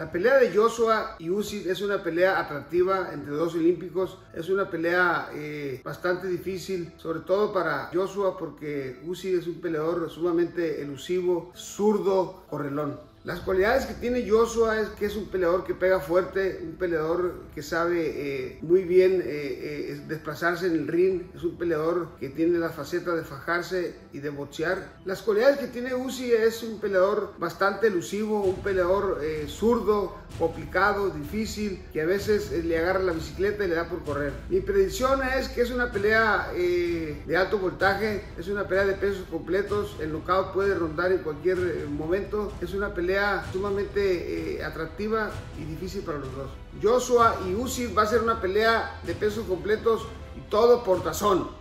La pelea de Joshua y Usyk es una pelea atractiva entre dos olímpicos. Es una pelea bastante difícil, sobre todo para Joshua, porque Usyk es un peleador sumamente elusivo, zurdo, correlón. Las cualidades que tiene Joshua es que es un peleador que pega fuerte, un peleador que sabe muy bien desplazarse en el ring, es un peleador que tiene la faceta de fajarse y de boxear. Las cualidades que tiene Usyk es un peleador bastante elusivo, un peleador zurdo, complicado, difícil, que a veces le agarra la bicicleta y le da por correr. Mi predicción es que es una pelea de alto voltaje, es una pelea de pesos completos, el knockout puede rondar en cualquier momento, es una pelea sumamente atractiva y difícil para los dos. Joshua y Usyk va a ser una pelea de pesos completos y todo por tazón.